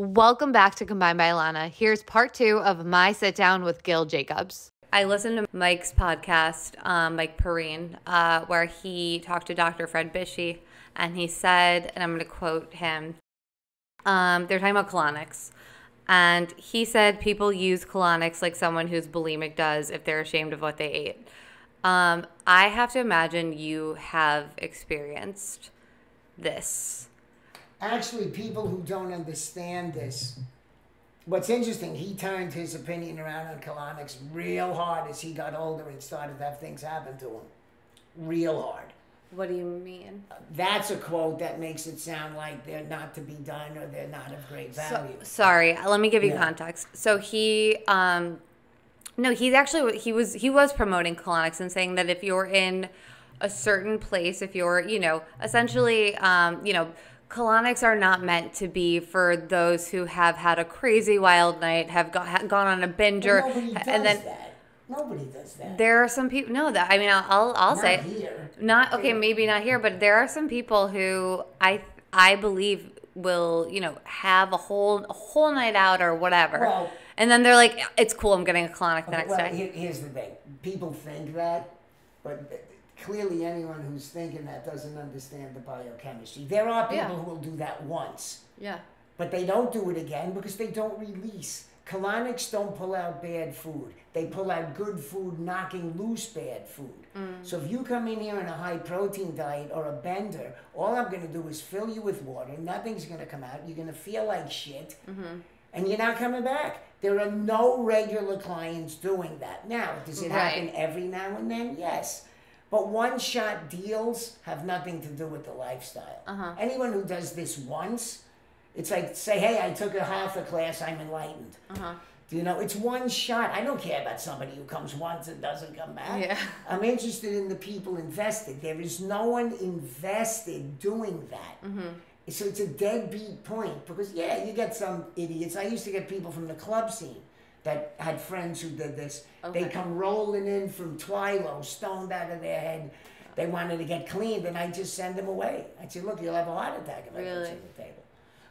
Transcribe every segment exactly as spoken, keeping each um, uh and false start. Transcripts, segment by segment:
Welcome back to Combined by Alanna. Here's part two of my sit down with Gil Jacobs. I listened to Mike's podcast, um, Mike Perrine, uh, where he talked to Doctor Fred Bishy, and he said, and I'm going to quote him, um, they're talking about colonics. And he said people use colonics like someone who's bulimic does if they're ashamed of what they ate. Um, I have to imagine you have experienced this. Actually, people who don't understand this, what's interesting, he turned his opinion around on colonics real hard as he got older and started to have things happen to him. Real hard. What do you mean? That's a quote that makes it sound like they're not to be done or they're not of great value. So, sorry, let me give you yeah. context. So he, um, no, he's actually, he was, he was promoting colonics and saying that if you're in a certain place, if you're, you know, essentially, um, you know, colonics are not meant to be for those who have had a crazy wild night, have go, ha, gone on a binger. Well, nobody does and then that. Nobody does that. There are some people. No, that I mean, I'll I'll, I'll not say here. Not okay. Maybe not here, but there are some people who I I believe will you know have a whole a whole night out or whatever, well, and then they're like, it's cool. I'm getting a colonic the okay, next well, day. Here, here's the thing: people think that, but. Clearly, anyone who's thinking that doesn't understand the biochemistry. There are people yeah. who will do that once. Yeah. But they don't do it again because they don't release. Colonics don't pull out bad food. They pull out good food, knocking loose bad food. Mm. So if you come in here on a high-protein diet or a bender, all I'm going to do is fill you with water. Nothing's going to come out. You're going to feel like shit. Mm-hmm. And you're not coming back. There are no regular clients doing that. Now, does it right. happen every now and then? Yes. But one-shot deals have nothing to do with the lifestyle. Uh-huh. Anyone who does this once, it's like, say, hey, I took a half a class, I'm enlightened. Uh-huh. You know, it's one shot. I don't care about somebody who comes once and doesn't come back. Yeah. I'm interested in the people invested. There is no one invested doing that. Mm-hmm. So it's a deadbeat point because, yeah, you get some idiots. I used to get people from the club scene that had friends who did this. Okay. They come rolling in from Twilo, stoned out of their head. They wanted to get cleaned, and I just send them away. I said, look, you'll have a heart attack if really? I put you on the table.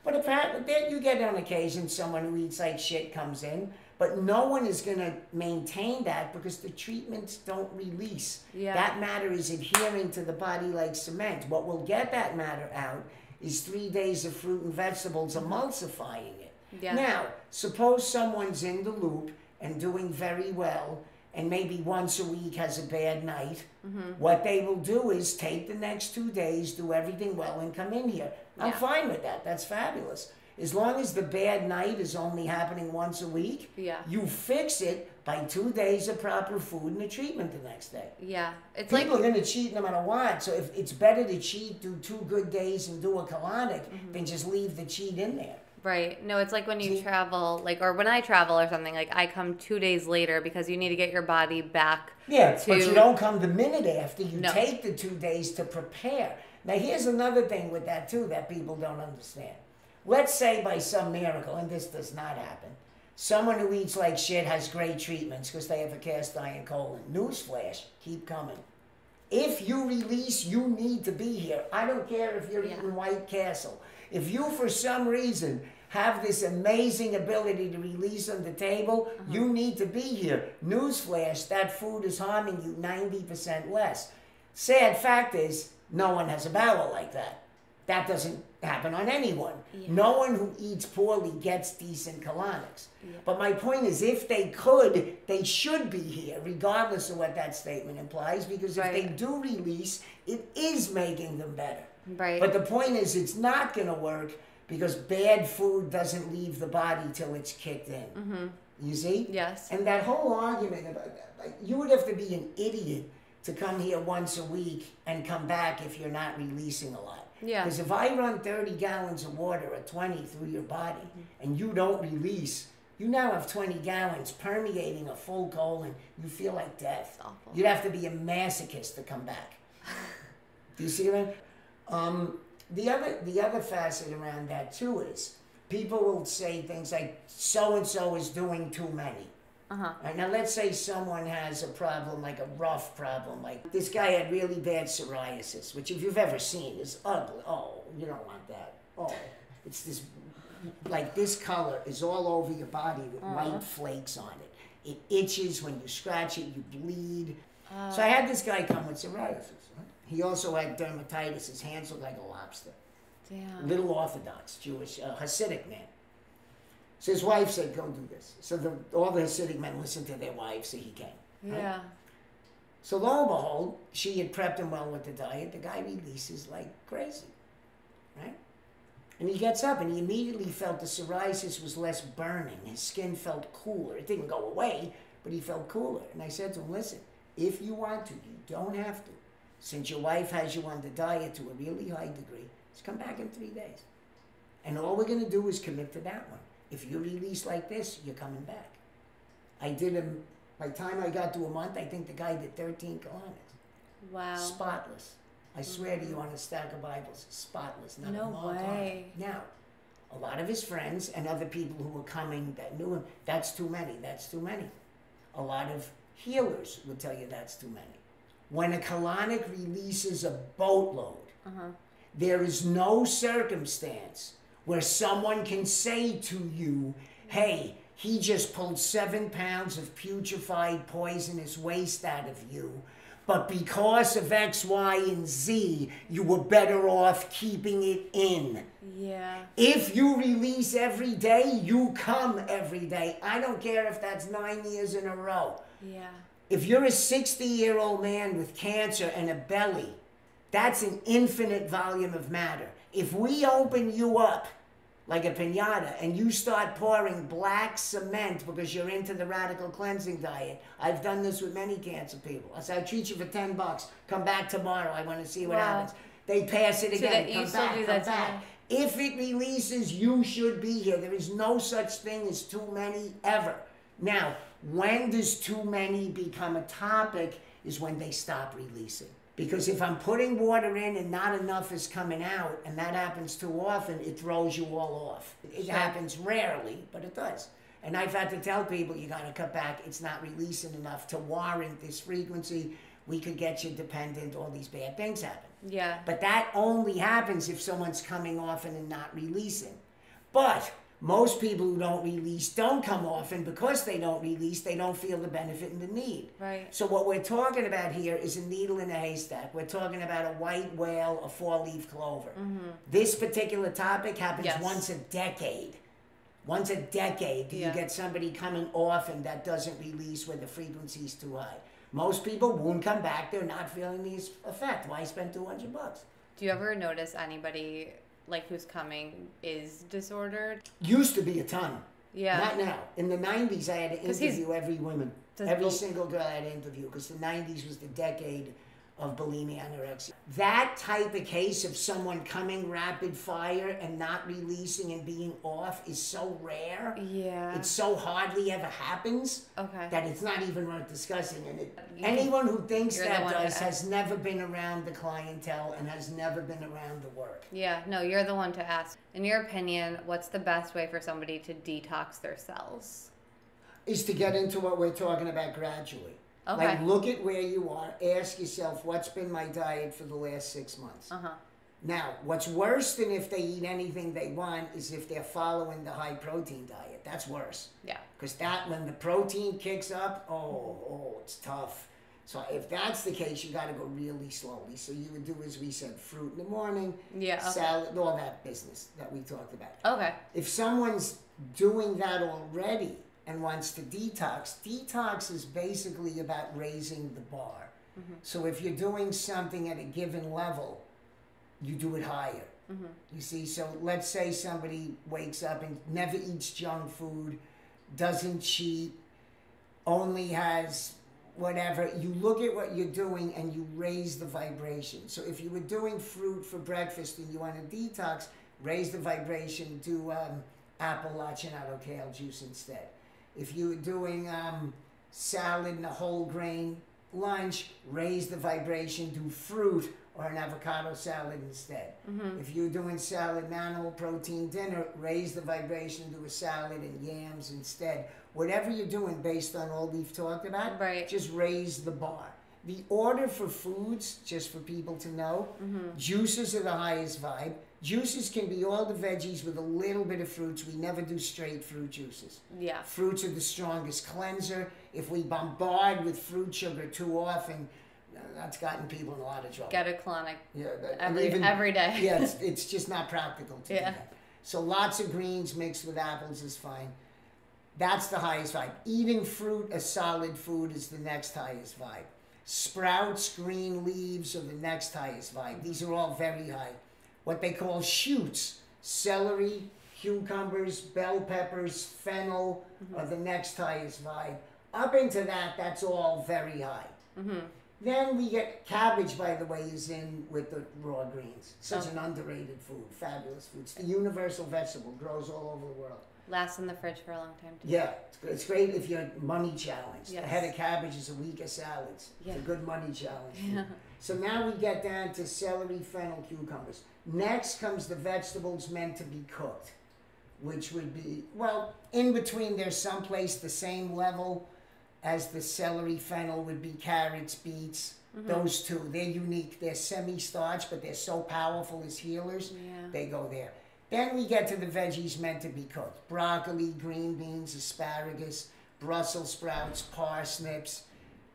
But apparently, you get on occasion someone who eats like shit comes in, but no one is going to maintain that because the treatments don't release. Yeah. That matter is adhering to the body like cement. What will get that matter out is three days of fruit and vegetables emulsifying it. Yeah. Now, suppose someone's in the loop and doing very well and maybe once a week has a bad night. Mm-hmm. What they will do is take the next two days, do everything well, and come in here. I'm yeah. fine with that. That's fabulous. As long as the bad night is only happening once a week, yeah. you fix it by two days of proper food and a treatment the next day. Yeah. It's People like, are going to cheat no matter what. So if it's better to cheat, do two good days and do a colonic mm-hmm. than just leave the cheat in there. Right. No, it's like when you travel, like, or when I travel or something, like, I come two days later because you need to get your body back. Yeah, to... but you don't come the minute after. You no. take the two days to prepare. Now, here's another thing with that, too, that people don't understand. Let's say by some miracle, and this does not happen, someone who eats like shit has great treatments because they have a cast iron colon. Newsflash, keep coming. If you release, you need to be here. I don't care if you're yeah. eating White Castle. If you, for some reason... have this amazing ability to release on the table, uh-huh. you need to be here. Newsflash, that food is harming you ninety percent less. Sad fact is, no one has a bowel like that. That doesn't happen on anyone. Yeah. No one who eats poorly gets decent colonics. Yeah. But my point is, if they could, they should be here, regardless of what that statement implies, because right. if they do release, it is making them better. Right. But the point is, it's not going to work because bad food doesn't leave the body till it's kicked in. Mm-hmm. You see? Yes. And that whole argument about that, like, you would have to be an idiot to come here once a week and come back if you're not releasing a lot. Yeah. Because if I run thirty gallons of water or twenty through your body mm-hmm. and you don't release, you now have twenty gallons permeating a full colon. You feel like death. That's awful. You'd have to be a masochist to come back. Do you see that? Um... The other, the other facet around that, too, is people will say things like, so-and-so is doing too many. Uh-huh. Right, now, let's say someone has a problem, like a rough problem. Like, this guy had really bad psoriasis, which if you've ever seen is ugly. Oh, you don't want that. Oh, it's this like this color is all over your body with uh-huh. white flakes on it. It itches when you scratch it, you bleed. Uh, so I had this guy come with psoriasis. He also had dermatitis. His hands looked like a lobster. Damn. Little Orthodox, Jewish, uh, Hasidic man. So his wife said, go do this. So the, all the Hasidic men listened to their wives, so he came. Right? Yeah. So lo and behold, she had prepped him well with the diet. The guy releases like crazy, right? And he gets up and he immediately felt the psoriasis was less burning. His skin felt cooler. It didn't go away, but he felt cooler. And I said to him, listen, if you want to, you don't have to. Since your wife has you on the diet to a really high degree, just come back in three days. And all we're going to do is commit to that one. If you release like this, you're coming back. I did him, by the time I got to a month, I think the guy did thirteen kilometers. Wow. Spotless. I swear to you, on a stack of Bibles, spotless. Not no a way. On. Now, a lot of his friends and other people who were coming that knew him, that's too many, that's too many. A lot of healers would tell you that's too many. When a colonic releases a boatload, uh-huh. there is no circumstance where someone can say to you, hey, he just pulled seven pounds of putrefied poisonous waste out of you, but because of X, Y, and Z, you were better off keeping it in. Yeah. If you release every day, you come every day. I don't care if that's nine years in a row. Yeah. If you're a sixty-year-old man with cancer and a belly, that's an infinite volume of matter. If we open you up like a piñata and you start pouring black cement because you're into the radical cleansing diet, I've done this with many cancer people. I said, I treat you for ten bucks. Come back tomorrow. I want to see what wow. happens. They pass it again. So come back, come back. Time. If it releases, you should be here. There is no such thing as too many ever. Now, when does too many become a topic is when they stop releasing. Because if I'm putting water in and not enough is coming out, and that happens too often, it throws you all off. It sure. happens rarely, but it does. And I've had to tell people, you gotta cut back, it's not releasing enough to warrant this frequency. We could get you dependent, all these bad things happen. Yeah. But that only happens if someone's coming often and not releasing. But most people who don't release don't come often because they don't release, they don't feel the benefit and the need. Right. So what we're talking about here is a needle in a haystack. We're talking about a white whale, a four-leaf clover. Mm-hmm. This particular topic happens yes. once a decade. Once a decade do yeah. you get somebody coming often that doesn't release where the frequency's too high. Most people won't come back. They're not feeling the effect. Why spend two hundred bucks? Do you ever notice anybody... like who's coming is disordered? Used to be a ton. Yeah. Not now. In the nineties, I had to interview every woman. Every single girl I had to interview because the nineties was the decade of bulimia anorexia. That type of case of someone coming rapid fire and not releasing and being off is so rare. Yeah. It so hardly ever happens okay. that it's not even worth discussing. And it, anyone who thinks that does has never been around the clientele and has never been around the work. Yeah, no, you're the one to ask. In your opinion, what's the best way for somebody to detox their cells? Is to get into what we're talking about gradually. Okay. Like, look at where you are. Ask yourself, what's been my diet for the last six months? Uh-huh. Now, what's worse than if they eat anything they want is if they're following the high-protein diet. That's worse. Yeah. Because that, when the protein kicks up, oh, oh, it's tough. So if that's the case, you got to go really slowly. So you would do, as we said, fruit in the morning, yeah, okay. salad, all that business that we talked about. Okay. If someone's doing that already... and wants to detox, detox is basically about raising the bar. Mm-hmm. So if you're doing something at a given level, you do it higher. Mm-hmm. You see, so let's say somebody wakes up and never eats junk food, doesn't cheat, only has whatever. You look at what you're doing and you raise the vibration. So if you were doing fruit for breakfast and you want to detox, raise the vibration, do um, apple lacinato kale juice instead. If you were doing um, salad and a whole grain lunch, raise the vibration, do fruit or an avocado salad instead. Mm-hmm. If you're doing salad and animal protein dinner, raise the vibration, do a salad and yams instead. Whatever you're doing based on all we've talked about, right. just raise the bar. The order for foods, just for people to know, mm-hmm. juices are the highest vibe. Juices can be all the veggies with a little bit of fruits. We never do straight fruit juices. Yeah. Fruits are the strongest cleanser. If we bombard with fruit sugar too often, that's gotten people in a lot of trouble. Get a clonic. Yeah. That, every, even, every day. Yeah, it's, it's just not practical to yeah. do that. So lots of greens mixed with apples is fine. That's the highest vibe. Eating fruit as solid food is the next highest vibe. Sprouts, green leaves are the next highest vibe. These are all very high. What they call shoots, celery, cucumbers, bell peppers, fennel mm-hmm. are the next highest vibe. Up into that, that's all very high. Mm-hmm. Then we get cabbage, by the way, is in with the raw greens. Such oh. an underrated food, fabulous food. It's the universal vegetable, grows all over the world. Lasts in the fridge for a long time too. Yeah, it's great if you're money challenged. Yes. A head of cabbage is a week of salads. Yeah. It's a good money challenge. Yeah. So now we get down to celery, fennel, cucumbers. Next comes the vegetables meant to be cooked, which would be, well, in between there's someplace the same level as the celery, fennel would be carrots, beets, mm-hmm. those two. They're unique. They're semi-starch, but they're so powerful as healers, yeah. they go there. Then we get to the veggies meant to be cooked. Broccoli, green beans, asparagus, Brussels sprouts, parsnips.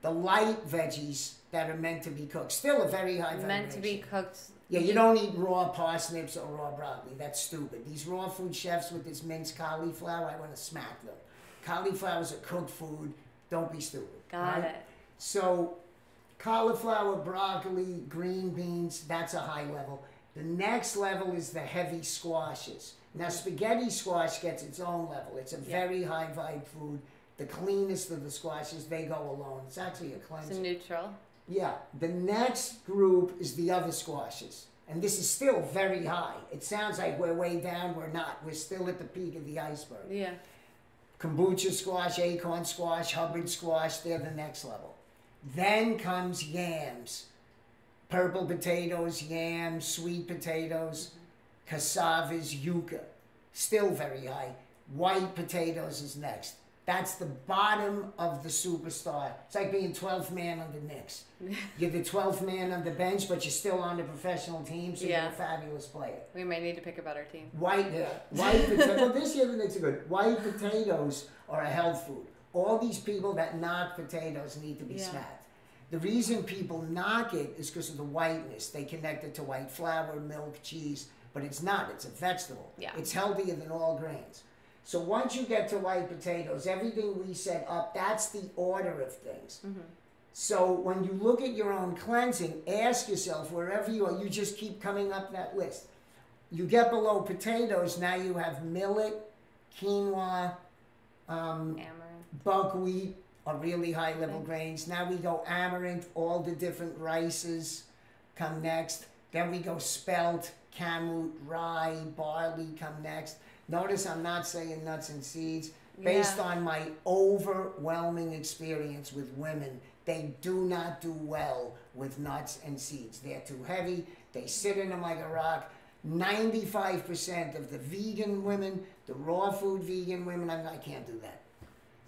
The light veggies that are meant to be cooked. Still a very high vibration. Meant to be cooked. Yeah, you don't eat raw parsnips or raw broccoli. That's stupid. These raw food chefs with this minced cauliflower, I want to smack them. Cauliflower's a cooked food. Don't be stupid. Got right? it. So cauliflower, broccoli, green beans, that's a high level. The next level is the heavy squashes. Now, spaghetti squash gets its own level. It's a very yeah. high vibe food. The cleanest of the squashes, they go alone. It's actually a cleanser. It's a neutral. Yeah. The next group is the other squashes. And this is still very high. It sounds like we're way down. We're not. We're still at the peak of the iceberg. Yeah. Kombucha squash, acorn squash, Hubbard squash, they're the next level. Then comes yams. Purple potatoes, yams, sweet potatoes, cassavas, yuca. Still very high. White potatoes is next. That's the bottom of the superstar. It's like being twelfth man on the Knicks. You're the twelfth man on the bench, but you're still on the professional team, so yeah. you're a fabulous player. We may need to pick a better team. White, yeah. White potatoes. Well, this year the Knicks are good. White potatoes are a health food. All these people that knock potatoes need to be yeah. smacked. The reason people knock it is because of the whiteness. They connect it to white flour, milk, cheese, but it's not. It's a vegetable. Yeah. It's healthier than all grains. So once you get to white potatoes, everything we set up, that's the order of things. Mm-hmm. So when you look at your own cleansing, ask yourself, wherever you are, you just keep coming up that list. You get below potatoes, now you have millet, quinoa, um, buckwheat, are really high level okay. grains. Now we go amaranth, all the different rices come next. Then we go spelt, kamut, rye, barley come next. Notice I'm not saying nuts and seeds. Yeah. Based on my overwhelming experience with women, they do not do well with nuts and seeds. They're too heavy. They sit in them like a rock. ninety-five percent of the vegan women, the raw food vegan women, I'm, I can't do that.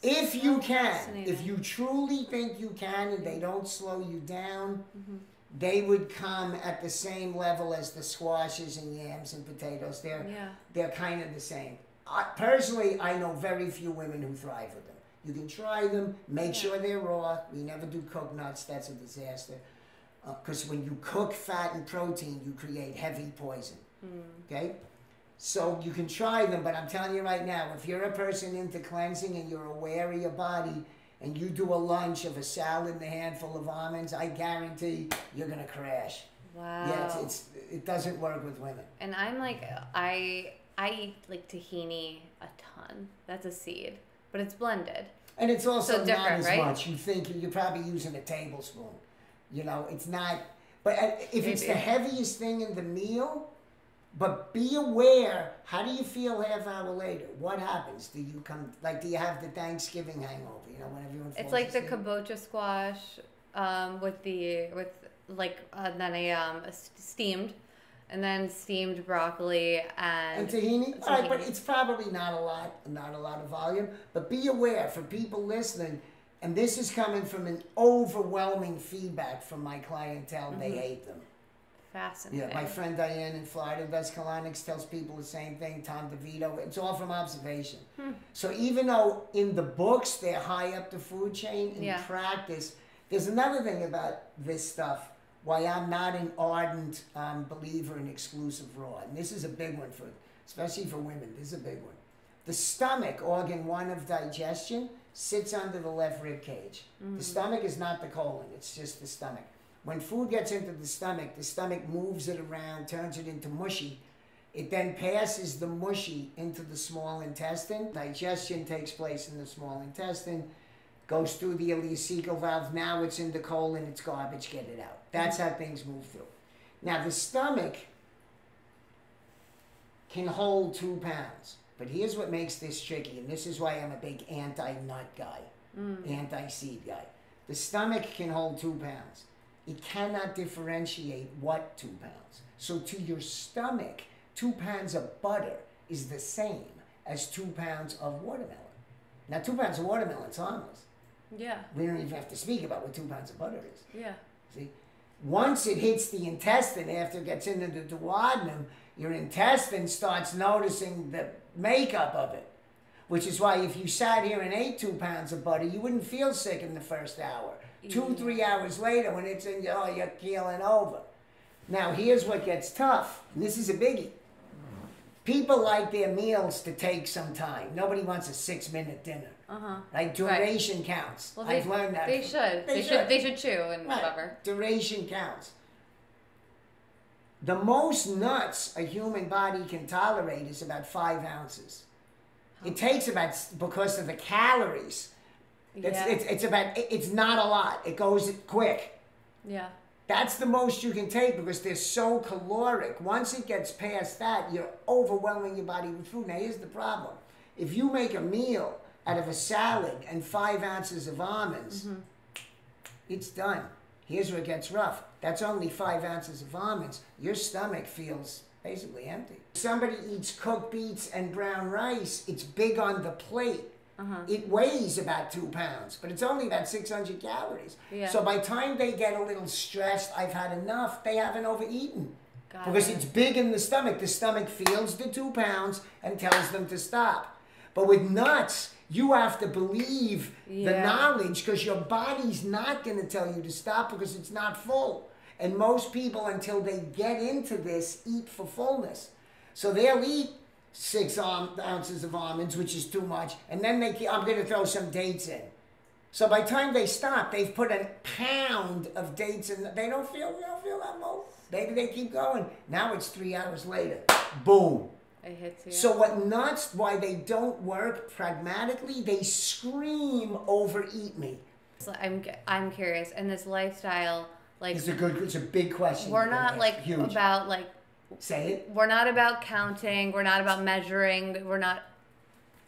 If you can, if you truly think you can and they don't slow you down, mm-hmm. they would come at the same level as the squashes and yams and potatoes. They're, yeah. they're kind of the same. I, personally, I know very few women who thrive with them. You can try them, make yeah. sure they're raw. We never do cooked nuts. That's a disaster. Because uh, when you cook fat and protein, you create heavy poison. Mm. Okay? So you can try them, but I'm telling you right now, if you're a person into cleansing and you're aware of your body and you do a lunch of a salad and a handful of almonds, I guarantee you're going to crash. Wow. Yeah, it's, it's, it doesn't work with women. And I'm like, I, I eat like tahini a ton. That's a seed, but it's blended. And it's also so not as right? much. You think you're probably using a tablespoon. You know, it's not, but if Maybe. it's the heaviest thing in the meal... But be aware, how do you feel half hour later? What happens? Do you come, like, do you have the Thanksgiving hangover, you know, when everyone falls It's like asleep? The kombucha squash um, with the, with, like, uh, then a um, steamed, and then steamed broccoli and... And tahini? tahini. All right, but it's probably not a lot, not a lot of volume. But be aware, for people listening, and this is coming from an overwhelming feedback from my clientele, mm-hmm. they hate them. Fascinating. Yeah, my friend Diane in Florida does colonics, tells people the same thing, Tom DeVito. It's all from observation. Hmm. So even though in the books they're high up the food chain, in yeah. practice, there's another thing about this stuff, why I'm not an ardent um, believer in exclusive raw. And this is a big one, for, especially for women. This is a big one. The stomach, organ one of digestion, sits under the left rib cage. Mm-hmm. The stomach is not the colon, it's just the stomach. When food gets into the stomach, the stomach moves it around, turns it into mushy. It then passes the mushy into the small intestine. Digestion takes place in the small intestine, goes through the ileocecal valve, now it's in the colon, it's garbage, get it out. That's how things move through. Now the stomach can hold two pounds, but here's what makes this tricky, and this is why I'm a big anti-nut guy, mm. anti-seed guy. The stomach can hold two pounds. It cannot differentiate what two pounds. So to your stomach, two pounds of butter is the same as two pounds of watermelon. Now, two pounds of watermelon is harmless. Yeah. We don't even have to speak about what two pounds of butter is. Yeah. See? Once it hits the intestine, after it gets into the duodenum, your intestine starts noticing the makeup of it, which is why if you sat here and ate two pounds of butter, you wouldn't feel sick in the first hour. Two, three hours later, when it's in, oh, you're keeling over. Now, here's what gets tough. And this is a biggie. People like their meals to take some time. Nobody wants a six-minute dinner. Uh-huh. Right? Duration right. counts. Well, I've they, learned that. They should. They, they should. should. They should chew and right. whatever. Duration counts. The most nuts a human body can tolerate is about five ounces. Huh. It takes about, because of the calories, It's, yeah. it's, it's about, it's not a lot. It goes quick. Yeah. That's the most you can take because they're so caloric. Once it gets past that, you're overwhelming your body with food. Now, here's the problem. If you make a meal out of a salad and five ounces of almonds, mm-hmm. it's done. Here's where it gets rough. That's only five ounces of almonds. Your stomach feels basically empty. If somebody eats cooked beets and brown rice, it's big on the plate. Uh-huh. It weighs about two pounds, but it's only about six hundred calories. Yeah. So by the time they get a little stressed, I've had enough, they haven't overeaten. Got because it. It's big in the stomach. The stomach feels the two pounds and tells them to stop. But with nuts, you have to believe yeah. the knowledge because your body's not going to tell you to stop because it's not full. And most people, until they get into this, eat for fullness. So they'll eat six ounces of almonds, which is too much, and then they keep, I'm going to throw some dates in. So by the time they stop, they've put a pound of dates in. They don't feel, they don't feel that much. Maybe they keep going. Now it's three hours later. Boom. It hits you. So what nuts, why they don't work pragmatically, they scream overeat me. So I'm, I'm curious, and this lifestyle, like... It's a good, it's a big question. We're not like huge. about like... Say it. We're not about counting. We're not about measuring. We're not.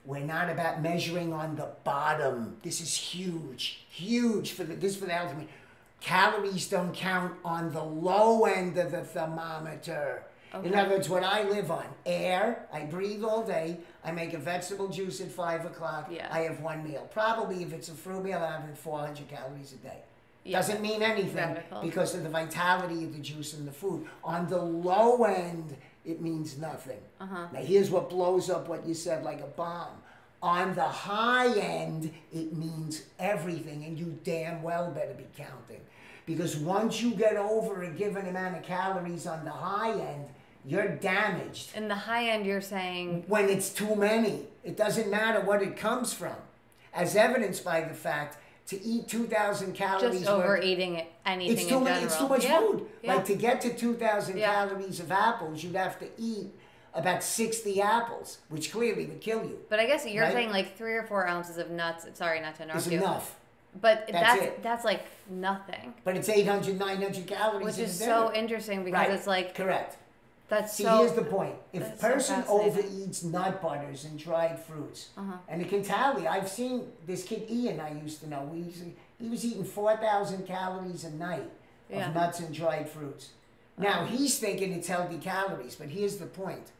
We're not about measuring on the bottom. This is huge, huge for the. This is for the health community. Calories don't count on the low end of the thermometer. Okay. In other words, what I live on: air. I breathe all day. I make a vegetable juice at five o'clock. Yeah. I have one meal. Probably if it's a fruit meal, I'm having four hundred calories a day. Yeah. Doesn't mean anything because of the vitality of the juice and the food. On the low end, it means nothing. Uh-huh. Now, here's what blows up what you said like a bomb. On the high end, it means everything, and you damn well better be counting. Because once you get over a given amount of calories on the high end, you're damaged. In the high end, you're saying? When it's too many. It doesn't matter what it comes from, as evidenced by the fact to eat two thousand calories. Just overeating worth, anything it's too, in general. It's too much yeah. food. Yeah. Like to get to two thousand yeah. calories of apples, you'd have to eat about sixty apples, which clearly would kill you. But I guess you're right? saying like three or four ounces of nuts. Sorry, not to interrupt you. It's enough. But that's, that's, that's like nothing. But it's eight hundred, nine hundred calories. Which is so interesting because right. it's like. Correct. That's See, so, here's the point. If a person so overeats nut butters and dried fruits, uh-huh. and it can tell you, I've seen this kid Ian I used to know, we used to, he was eating four thousand calories a night of yeah. nuts and dried fruits. Now, uh-huh. he's thinking it's healthy calories, but here's the point.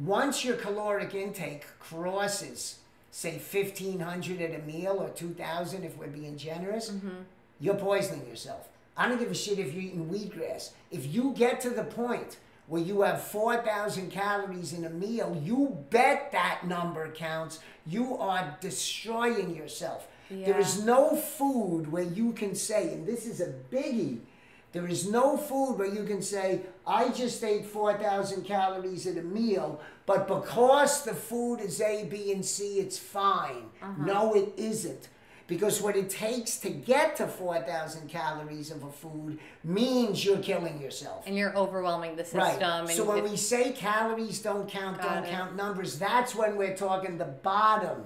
Once your caloric intake crosses, say, fifteen hundred at a meal or two thousand if we're being generous, mm-hmm. you're poisoning yourself. I don't give a shit if you're eating wheatgrass. If you get to the point where you have four thousand calories in a meal, you bet that number counts. You are destroying yourself. Yeah. There is no food where you can say, and this is a biggie, there is no food where you can say, I just ate four thousand calories at a meal, but because the food is A, B, and C, it's fine. Uh-huh. No, it isn't. Because what it takes to get to four thousand calories of a food means you're killing yourself. And you're overwhelming the system. Right. And so when we say calories don't count, don't it. count numbers, that's when we're talking the bottom.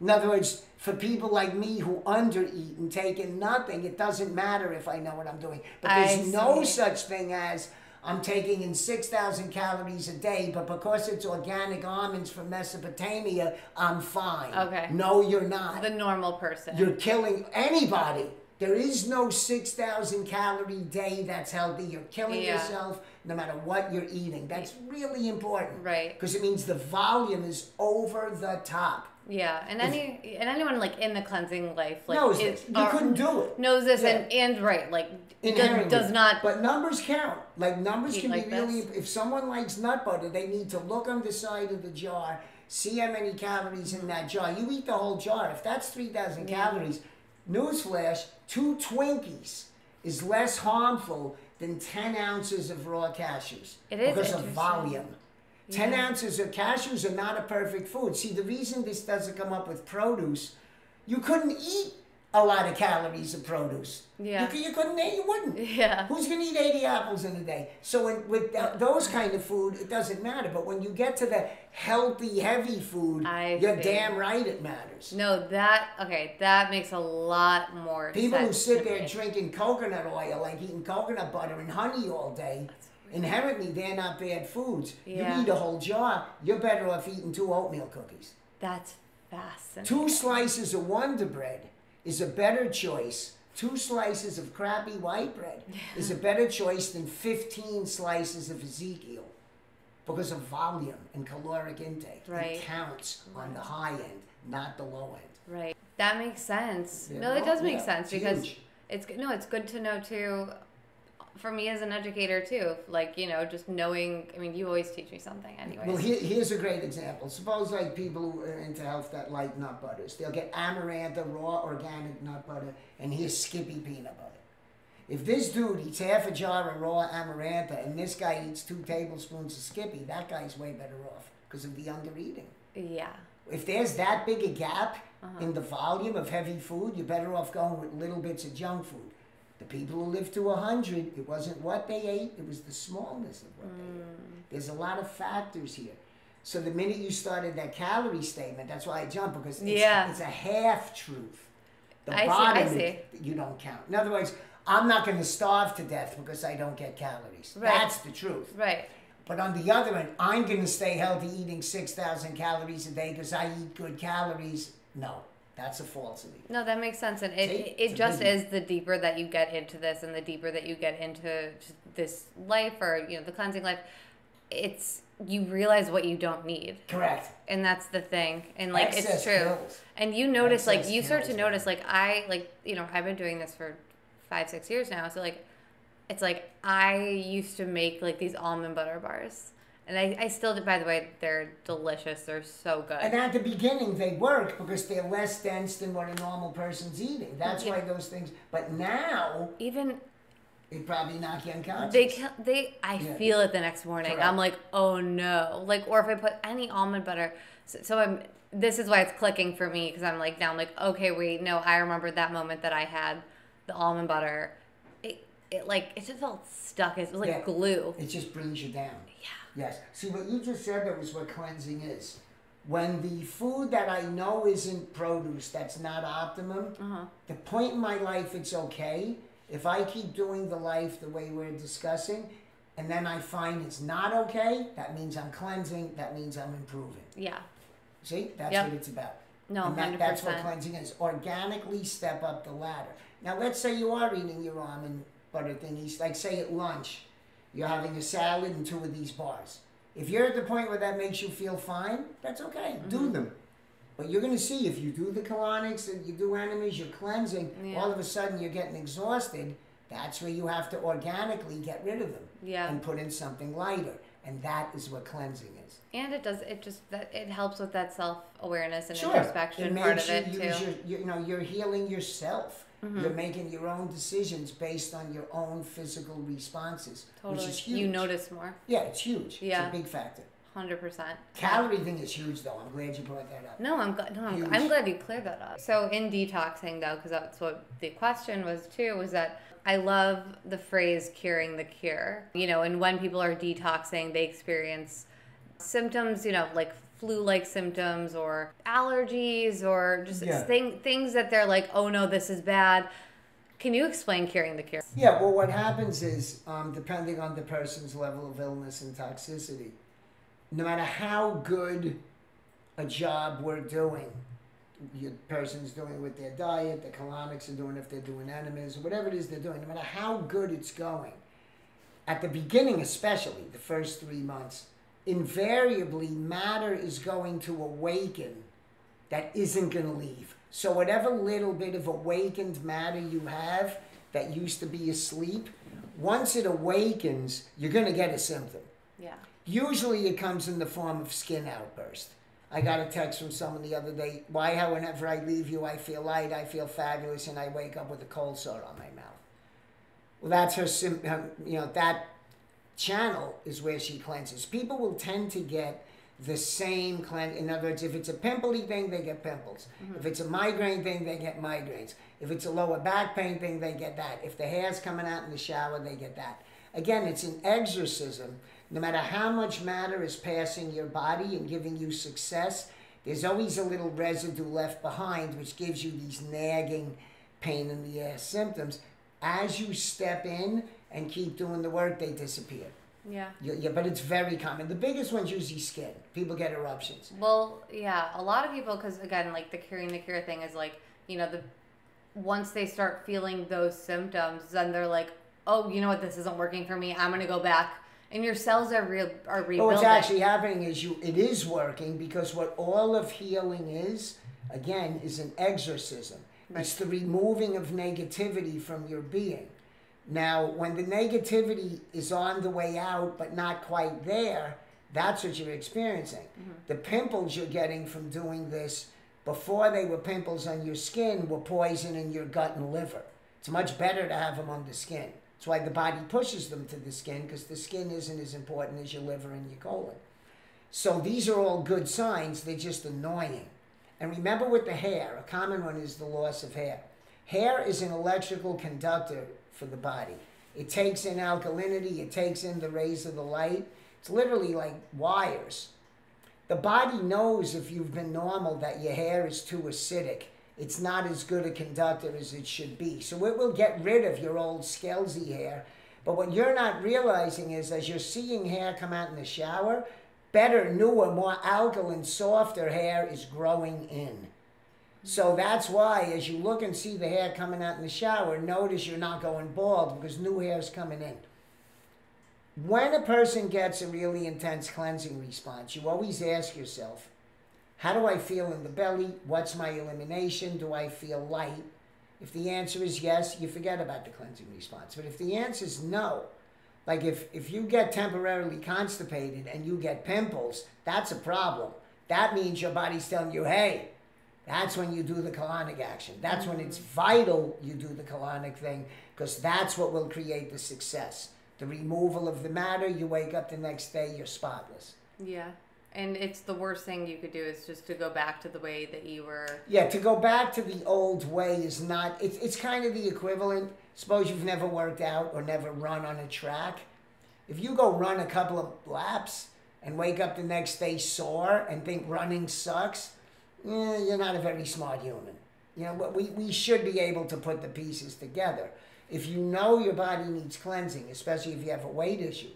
In other words, for people like me who undereat and take in nothing, it doesn't matter if I know what I'm doing. But there's no such thing as I'm taking in six thousand calories a day, but because it's organic almonds from Mesopotamia, I'm fine. Okay. No, you're not. The normal person. You're killing anybody. There is no six thousand calorie day that's healthy. You're killing yeah. yourself no matter what you're eating. That's really important. Right. Because it means the volume is over the top. Yeah, and any if, and anyone like in the cleansing life like knows is, this. You are, couldn't do it. Knows this yeah. and and right like does, does not. But numbers count. Like numbers can like be this. really. If someone likes nut butter, they need to look on the side of the jar, see how many calories in that jar. You eat the whole jar. If that's three thousand yeah. calories, newsflash: two Twinkies is less harmful than ten ounces of raw cashews. It is because of volume. ten yeah. ounces of cashews are not a perfect food. See, the reason this doesn't come up with produce, you couldn't eat a lot of calories of produce. Yeah. You, you couldn't eat, you wouldn't. Yeah. Who's going to eat eighty apples in a day? So in, with th those kind of food, it doesn't matter. But when you get to the healthy, heavy food, I you're think. damn right it matters. No, that, okay, that makes a lot more People sense. People who sit there me. drinking coconut oil, like eating coconut butter and honey all day, That's inherently, they're not bad foods. Yeah. You eat a whole jar, you're better off eating two oatmeal cookies. That's fascinating. Two slices of Wonder Bread is a better choice. Two slices of crappy white bread yeah. is a better choice than fifteen slices of Ezekiel because of volume and caloric intake. Right. It counts on the high end, not the low end. Right. That makes sense. Yeah. No, it does make yeah. sense because Huge. it's no, it's good to know too. For me as an educator too, like, you know, just knowing, I mean, you always teach me something anyway. Well, here, here's a great example. Suppose like people who are into health that like nut butters, they'll get Amaranth, raw organic nut butter, and here's Skippy peanut butter. If this dude eats half a jar of raw Amaranth and this guy eats two tablespoons of Skippy, that guy's way better off because of the under eating. Yeah. If there's that big a gap uh-huh. in the volume of heavy food, you're better off going with little bits of junk food. The people who lived to one hundred, it wasn't what they ate, it was the smallness of what mm. they ate. There's a lot of factors here. So the minute you started that calorie statement, that's why I jumped, because it's, yeah. it's a half-truth. The I bottom, see, I see. You don't count. In other words, I'm not going to starve to death because I don't get calories. Right. That's the truth. Right. But on the other end, I'm going to stay healthy eating six thousand calories a day because I eat good calories. No. That's a falsity. No, that makes sense. And it, See, it just is the deeper that you get into this and the deeper that you get into this life or, you know, the cleansing life, it's, you realize what you don't need. Correct. And that's the thing. And like, Excess it's true. Pills. And you notice, Excess like, you start pills, to notice, like, I, like, you know, I've been doing this for five, six years now. So like, it's like, I used to make like these almond butter bars. And I, I still, by the way, they're delicious. They're so good. And at the beginning, they work because they're less dense than what a normal person's eating. That's yeah. why those things. But now, even they probably knock you unconscious. They, they. I yeah. feel it the next morning. Correct. I'm like, oh no. Like, or if I put any almond butter. So, so I'm. This is why it's clicking for me because I'm like now I'm like okay wait no I remember that moment that I had the almond butter. It it like it just felt stuck. It was like yeah. glue. It just brings you down. Yeah. Yes. See, what you just said, that was what cleansing is. When the food that I know isn't produce, that's not optimum, uh-huh. the point in my life it's okay. If I keep doing the life the way we're discussing, and then I find it's not okay, that means I'm cleansing, that means I'm improving. Yeah. See? That's yep. what it's about. No, and that, one hundred percent. That's what cleansing is. Organically step up the ladder. Now, let's say you are eating your almond butter thingies, like say at lunch, you're having a salad and two of these bars. If you're at the point where that makes you feel fine, that's okay. Mm-hmm. Do them. But you're going to see if you do the colonics and you do enemies, you're cleansing, yeah. all of a sudden you're getting exhausted. That's where you have to organically get rid of them yeah. and put in something lighter. And that is what cleansing is. And it does, it just, that it helps with that self-awareness and sure. introspection it part of it, you too. Your, you know, you're healing yourself. Mm-hmm. You're making your own decisions based on your own physical responses, totally. Which is huge. You notice more. Yeah, it's huge. Yeah. It's a big factor. one hundred percent. Calorie thing is huge, though. I'm glad you brought that up. No, I'm, no, I'm, I'm glad you cleared that up. So in detoxing, though, because that's what the question was, too, was that I love the phrase curing the cure. You know, and when people are detoxing, they experience symptoms, you know, like flu-like symptoms or allergies or just yeah. thing, things that they're like, oh, no, this is bad. Can you explain curing the cure? Yeah, well, what happens is, um, depending on the person's level of illness and toxicity, no matter how good a job we're doing, your person's doing with their diet, the colonics are doing, if they're doing enemas, whatever it is they're doing, no matter how good it's going, at the beginning especially, the first three months, invariably matter is going to awaken that isn't going to leave. So whatever little bit of awakened matter you have that used to be asleep, once it awakens, you're going to get a symptom. Yeah. Usually it comes in the form of skin outburst. I got a text from someone the other day, why, how, whenever I leave you, I feel light, I feel fabulous, and I wake up with a cold sore on my mouth. Well, that's her, sim her you know, that channel is where she cleanses. People will tend to get the same cleanse. In other words, if it's a pimply thing, they get pimples. Mm-hmm. If it's a migraine thing, they get migraines. If it's a lower back pain thing, they get that. If the hair's coming out in the shower, they get that. Again, it's an exorcism. No matter how much matter is passing your body and giving you success, there's always a little residue left behind, which gives you these nagging pain in the ass symptoms. As you step in and keep doing the work, they disappear. Yeah. Yeah, yeah, but it's very common. The biggest one's usually skin. People get eruptions. Well, yeah, a lot of people, because again, like the curing the cure thing is like, you know, the once they start feeling those symptoms, then they're like, oh, you know what, this isn't working for me. I'm going to go back. And your cells are real are rebuilding. Well, what's actually happening is you it is working, because what all of healing is, again, is an exorcism. Right. It's the removing of negativity from your being. Now, when the negativity is on the way out but not quite there, that's what you're experiencing. Mm-hmm. The pimples you're getting from doing this, before they were pimples on your skin, were poison in your gut and liver. It's much better to have them on the skin. That's why the body pushes them to the skin, because the skin isn't as important as your liver and your colon. So these are all good signs. They're just annoying. And remember with the hair, a common one is the loss of hair. Hair is an electrical conductor for the body. It takes in alkalinity. It takes in the rays of the light. It's literally like wires. The body knows if you've been normal that your hair is too acidic. It's not as good a conductor as it should be. So it will get rid of your old skelzy hair. But what you're not realizing is, as you're seeing hair come out in the shower, better, newer, more alkaline, softer hair is growing in. So that's why, as you look and see the hair coming out in the shower, notice you're not going bald, because new hair is coming in. When a person gets a really intense cleansing response, you always ask yourself, how do I feel in the belly? What's my elimination? Do I feel light? If the answer is yes, you forget about the cleansing response. But if the answer is no, like if, if you get temporarily constipated and you get pimples, that's a problem. That means your body's telling you, hey, that's when you do the colonic action. That's when it's vital you do the colonic thing, because that's what will create the success. The removal of the matter, you wake up the next day, you're spotless. Yeah. And it's the worst thing you could do is just to go back to the way that you were. Yeah, to go back to the old way is not, it's, it's kind of the equivalent. Suppose you've never worked out or never run on a track. If you go run a couple of laps and wake up the next day sore and think running sucks, eh, you're not a very smart human. You know, we, we should be able to put the pieces together. If you know your body needs cleansing, especially if you have a weight issue,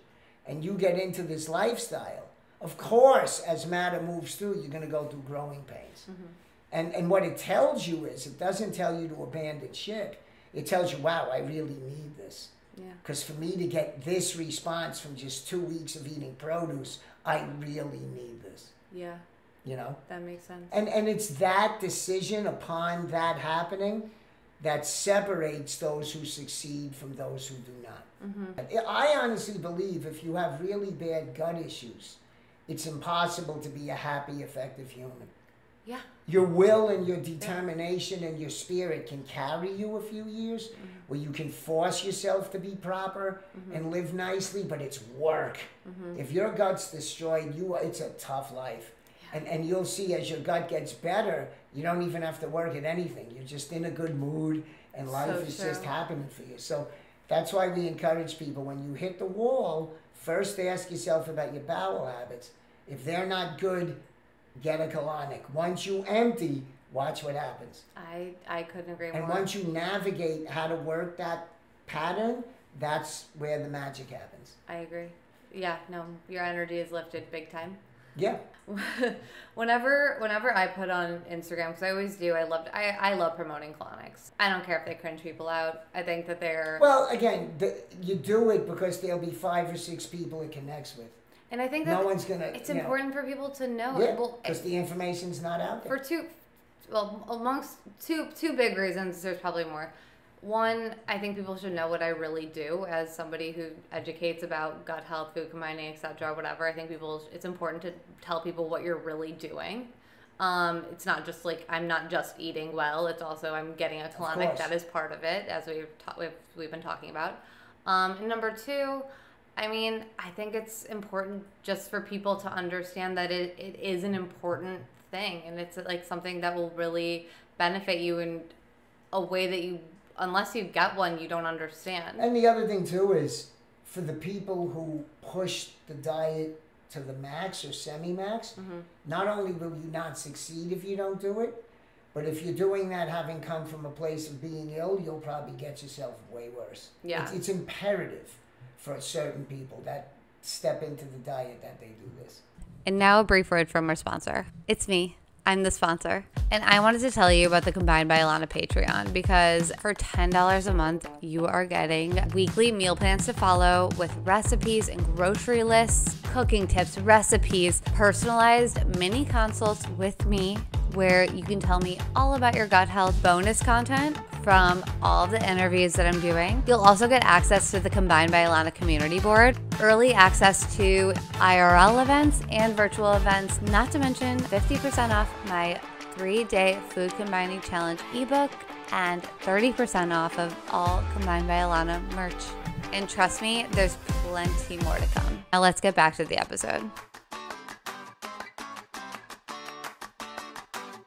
and you get into this lifestyle, of course, as matter moves through, you're going to go through growing pains. Mm-hmm. And, and what it tells you is, it doesn't tell you to abandon ship. It tells you, wow, I really need this. Because yeah. for me to get this response from just two weeks of eating produce, I really need this. Yeah. You know? That makes sense. And, and it's that decision upon that happening that separates those who succeed from those who do not. Mm-hmm. I honestly believe if you have really bad gut issues, it's impossible to be a happy, effective human. Yeah. Your will and your determination and your spirit can carry you a few years mm-hmm. where you can force yourself to be proper mm-hmm. and live nicely, but it's work. Mm-hmm. If your gut's destroyed, you are, it's a tough life. And, and you'll see as your gut gets better, you don't even have to work at anything. You're just in a good mood and life so is true. Just happening for you. So that's why we encourage people, when you hit the wall, first ask yourself about your bowel habits. If they're not good, get a colonic. Once you empty, watch what happens. I, I couldn't agree more. And once you navigate how to work that pattern, that's where the magic happens. I agree. Yeah, no, your energy is lifted big time. Yeah. whenever whenever I put on Instagram, because I always do, I love I, I love promoting colonics. I don't care if they cringe people out. I think that they're... Well, again, the, you do it because there'll be five or six people it connects with. And I think that no one's gonna, it's important know, for people to know. Yeah, because the information's not out there. For two, well, amongst two, two big reasons, there's probably more. One, I think people should know what I really do as somebody who educates about gut health, food combining, et cetera, whatever. I think people, it's important to tell people what you're really doing. Um, it's not just like, I'm not just eating well. It's also, I'm getting a colonic. That is part of it, as we've, ta we've, we've been talking about. Um, and number two, I mean, I think it's important just for people to understand that it, it is an important thing. And it's like something that will really benefit you in a way that you... Unless you get one, you don't understand. And the other thing, too, is for the people who push the diet to the max or semi-max, mm-hmm. not only will you not succeed if you don't do it, but if you're doing that having come from a place of being ill, you'll probably get yourself way worse. Yeah. It's, it's imperative for certain people that step into the diet that they do this. And now a brief word from our sponsor. It's me. I'm the sponsor. And I wanted to tell you about the Combined by Alanna Patreon, because for ten dollars a month, you are getting weekly meal plans to follow with recipes and grocery lists, cooking tips, recipes, personalized mini consults with me, where you can tell me all about your gut health, bonus content from all of the interviews that I'm doing. You'll also get access to the Combined by Alanna community board, early access to I R L events and virtual events, not to mention fifty percent off my three-day food combining challenge ebook and thirty percent off of all Combined by Alanna merch. And trust me, there's plenty more to come. Now let's get back to the episode.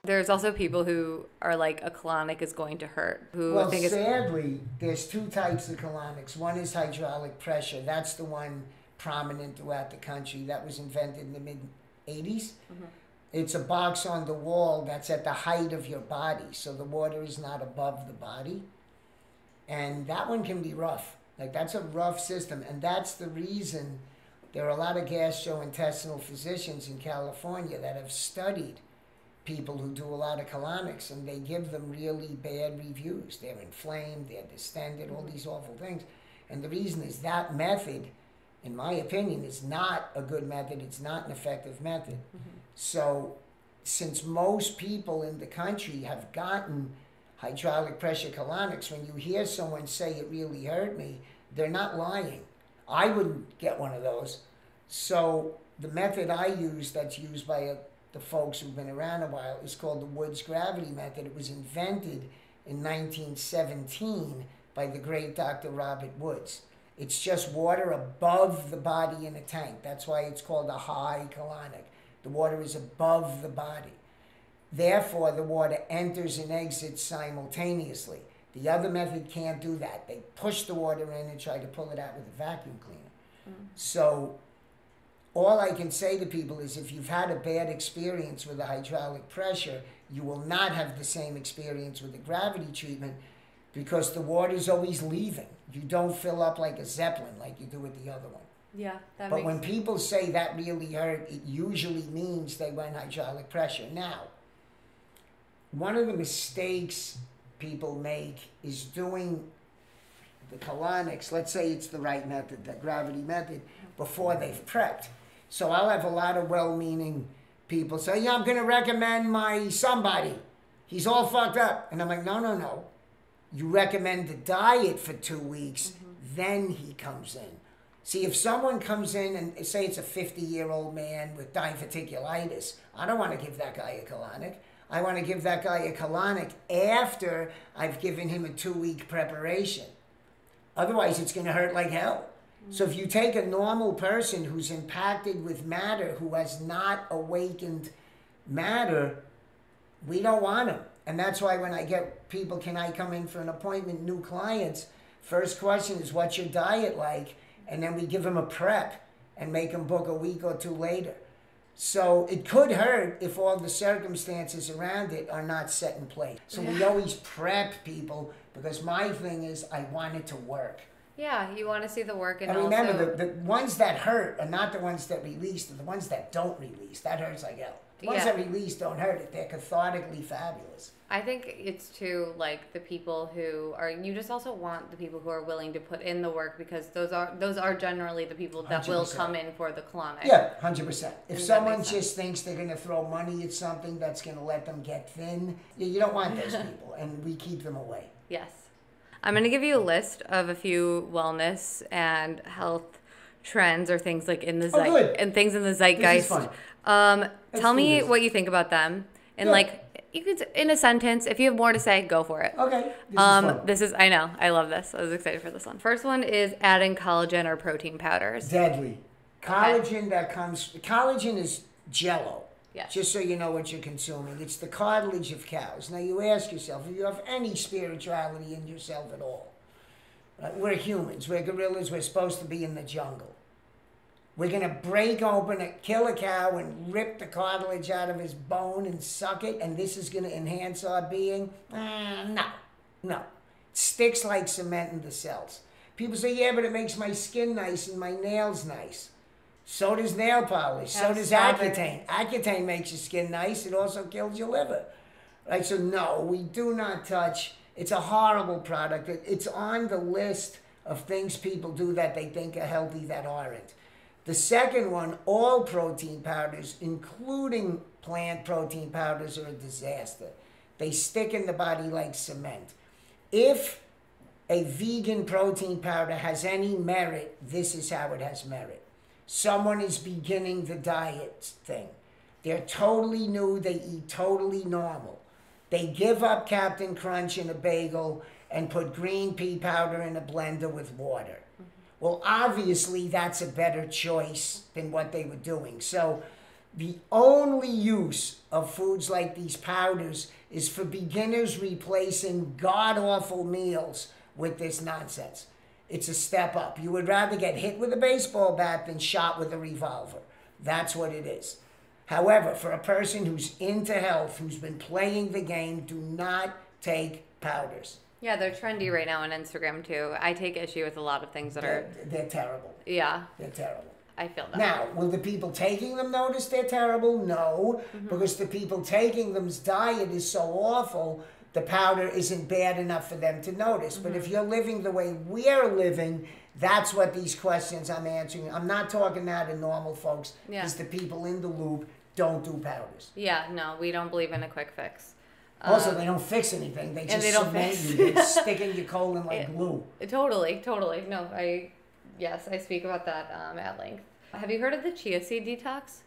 There's also people who are like, a colonic is going to hurt. Who well, think sadly, there's two types of colonics. One is hydraulic pressure. That's the one prominent throughout the country. That was invented in the mid eighties. Mm-hmm. It's a box on the wall that's at the height of your body, so the water is not above the body. And that one can be rough. Like, that's a rough system. And that's the reason there are a lot of gastrointestinal physicians in California that have studied people who do a lot of colonics, and they give them really bad reviews. They're inflamed, they're distended, all these awful things. And the reason is that method, in my opinion, is not a good method. It's not an effective method. Mm-hmm. So since most people in the country have gotten hydraulic pressure colonics, when you hear someone say, it really hurt me, they're not lying. I wouldn't get one of those. So the method I use, that's used by a the folks who've been around a while, is called the Woods Gravity Method. It was invented in nineteen seventeen by the great Doctor Robert Woods. It's just water above the body in a tank. That's why it's called a high colonic. The water is above the body. Therefore, the water enters and exits simultaneously. The other method can't do that. They push the water in and try to pull it out with a vacuum cleaner. Mm. So, all I can say to people is, if you've had a bad experience with the hydraulic pressure, you will not have the same experience with the gravity treatment, because the water's always leaving. You don't fill up like a Zeppelin like you do with the other one. Yeah, that But makes when sense. People say that really hurt, it usually means they went hydraulic pressure. Now, one of the mistakes people make is doing the colonics, let's say it's the right method, the gravity method, before they've prepped. So I'll have a lot of well-meaning people say, yeah, I'm going to recommend my somebody. He's all fucked up. And I'm like, no, no, no. you recommend the diet for two weeks, mm-hmm. then he comes in. See, if someone comes in and say it's a fifty-year-old man with diverticulitis, I don't want to give that guy a colonic. I want to give that guy a colonic after I've given him a two-week preparation. Otherwise, it's going to hurt like hell. So if you take a normal person who's impacted with matter, who has not awakened matter, we don't want them. And that's why when I get people, can I come in for an appointment, new clients, first question is, what's your diet like? And then we give them a prep and make them book a week or two later. So it could hurt if all the circumstances around it are not set in place. So yeah. we always prep people, because my thing is I want it to work. Yeah, you want to see the work. And, and remember, also, the, the ones that hurt are not the ones that release, they're the ones that don't release. That hurts like hell. The ones yeah. that release don't hurt it. They're cathartically fabulous. I think it's too, like, the people who are, you just also want the people who are willing to put in the work, because those are those are generally the people that one hundred percent will come in for the colonic. Yeah, one hundred percent. If someone just thinks they're going to throw money at something that's going to let them get thin, you don't want those people, and we keep them away. Yes. I'm going to give you a list of a few wellness and health trends or things like in the oh, zeitgeist and things in the zeitgeist. Um, tell me this. What you think about them, and yeah. like you could in a sentence. If you have more to say, go for it. Okay. This um, is this is I know I love this. I was excited for this one. First one is adding collagen or protein powders. Deadly. Collagen okay. that comes. Collagen is Jell-O. Yeah. Just so you know what you're consuming. It's the cartilage of cows. Now you ask yourself, if you have any spirituality in yourself at all, right? We're humans, we're gorillas, we're supposed to be in the jungle. We're going to break open a, kill a cow and rip the cartilage out of his bone and suck it, and this is going to enhance our being? Uh, no, no. It sticks like cement in the cells. People say, yeah, but it makes my skin nice and my nails nice. So does nail polish. So does Accutane. Accutane makes your skin nice. It also kills your liver. Right? So no, we do not touch. It's a horrible product. It's on the list of things people do that they think are healthy that aren't. The second one, all protein powders, including plant protein powders, are a disaster. They stick in the body like cement. If a vegan protein powder has any merit, this is how it has merit. Someone is beginning the diet thing. They're totally new. They eat totally normal. They give up Captain Crunch in a bagel and put green pea powder in a blender with water. Mm-hmm. Well, obviously, that's a better choice than what they were doing. So the only use of foods like these powders is for beginners replacing god-awful meals with this nonsense. It's a step up. You would rather get hit with a baseball bat than shot with a revolver. That's what it is. However, for a person who's into health, who's been playing the game, do not take powders. Yeah, they're trendy right now on Instagram, too. I take issue with a lot of things that they're, are... They're terrible. Yeah. They're terrible. I feel that. Now, will the people taking them notice they're terrible? No, mm-hmm. because the people taking them's diet is so awful, the powder isn't bad enough for them to notice. Mm-hmm. But if you're living the way we're living, that's what these questions I'm answering. I'm not talking now to normal folks, because yeah. the people in the loop don't do powders. Yeah, no, we don't believe in a quick fix. Also, um, they don't fix anything. They just they cement fix. you. They stick in your colon like it, glue. It, totally, totally. No, I, yes, I speak about that um, at length. Have you heard of the chia seed detox?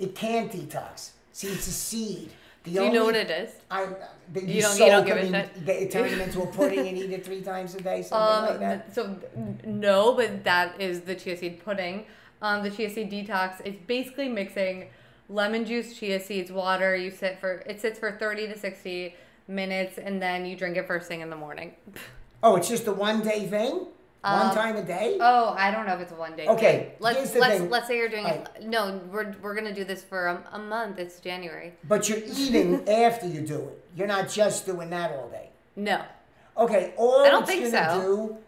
It can detox. See, it's a seed. The Do you only, know what it is? I, they you, don't, you don't give in, a shit. They turn them into a pudding and eat it three times a day, something um, like that. So no, but that is the chia seed pudding. Um, the chia seed detox. It's basically mixing lemon juice, chia seeds, water. You sit for it sits for thirty to sixty minutes, and then you drink it first thing in the morning. Oh, it's just a one day thing. Um, one time a day? Oh, I don't know if it's a one day. Okay, thing. Let's, here's the let's, thing. Let's say you're doing right. it. No, we're, we're going to do this for a, a month. It's January. But you're eating after you do it. You're not just doing that all day. No. Okay, all I don't think so.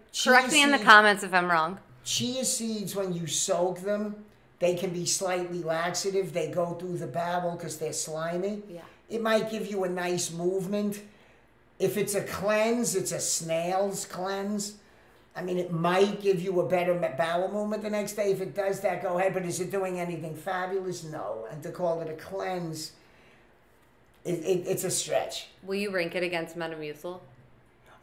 Do, Correct me in the comments if I'm wrong. Chia seeds, when you soak them, they can be slightly laxative. They go through the bowel because they're slimy. Yeah. It might give you a nice movement. If it's a cleanse, it's a snail's cleanse. I mean, it might give you a better bowel movement the next day. If it does that, go ahead. But is it doing anything fabulous? No. And to call it a cleanse, it, it, it's a stretch. Will you rank it against Metamucil?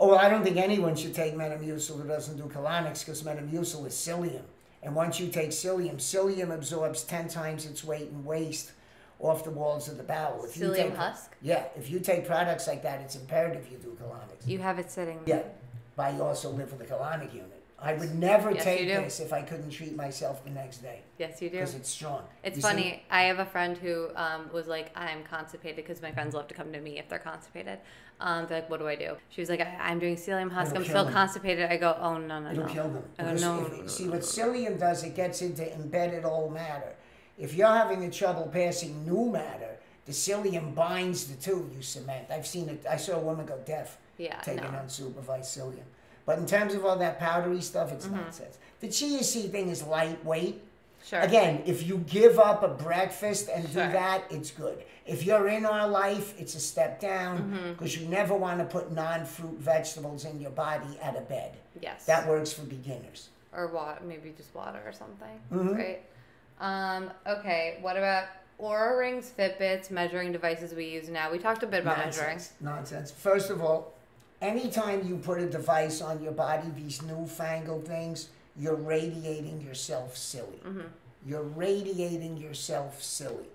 Oh, I don't think anyone should take Metamucil who doesn't do colonics, because Metamucil is psyllium. And once you take psyllium, psyllium absorbs ten times its weight in waste off the walls of the bowel. If psyllium you take, husk? Yeah. If you take products like that, it's imperative you do colonics. You have it sitting. Yeah. But I also live with a colonic unit. I would never yes, take this if I couldn't treat myself the next day. Yes, you do. Because it's strong. It's you funny. See? I have a friend who um, was like, I'm constipated, because my friends love to come to me if they're constipated. Um, they're like, what do I do? She was like, I I'm doing psyllium husk. It'll I'm still them. constipated. I go, oh, no, no, It'll no. It'll kill them. I go, no, no, no, see, what psyllium does, it gets into embedded old matter. If you're having the trouble passing new matter, the psyllium binds the two, you cement. I've seen it. I saw a woman go deaf yeah, taking no. unsupervised psyllium. But in terms of all that powdery stuff, it's mm-hmm. nonsense. The chia seed thing is lightweight. Sure. Again, if you give up a breakfast and sure. do that, it's good. If you're in our life, it's a step down, because mm-hmm. you never want to put non-fruit vegetables in your body at a bed. Yes. That works for beginners. Or water, maybe just water or something, mm-hmm. right? Um, okay, what about Oura Rings, Fitbits, measuring devices we use now? We talked a bit about nonsense. measuring. Nonsense. First of all, anytime you put a device on your body, these newfangled things, you're radiating yourself silly. Mm-hmm. You're radiating yourself silly.